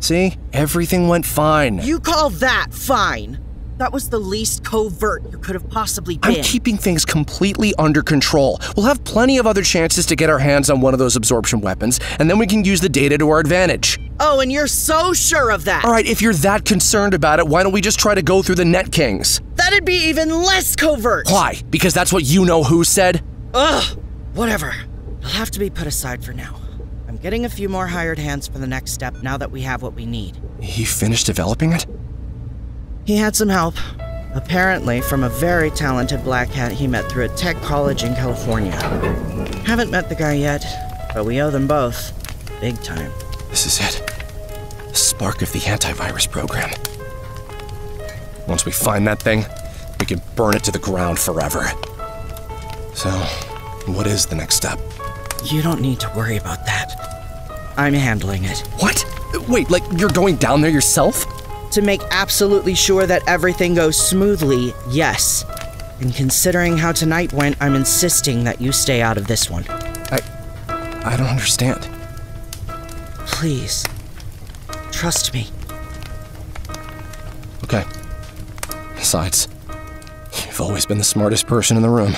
See? Everything went fine. You call that fine? That was the least covert you could have possibly been. I'm keeping things completely under control. We'll have plenty of other chances to get our hands on one of those absorption weapons, and then we can use the data to our advantage. Oh, and you're so sure of that. All right, if you're that concerned about it, why don't we just try to go through the Net Kings? That'd be even less covert. Why? Because that's what you know who said? Ugh, whatever. It'll have to be put aside for now. I'm getting a few more hired hands for the next step now that we have what we need. He finished developing it? He had some help, apparently from a very talented black hat he met through a tech college in California. Haven't met the guy yet, but we owe them both, big time. This is it. The spark of the antivirus program. Once we find that thing, we can burn it to the ground forever. So, what is the next step? You don't need to worry about that. I'm handling it. What? Wait, like you're going down there yourself? To make absolutely sure that everything goes smoothly, yes. And considering how tonight went, I'm insisting that you stay out of this one. I don't understand. Please. Trust me. Okay. Besides, you've always been the smartest person in the room.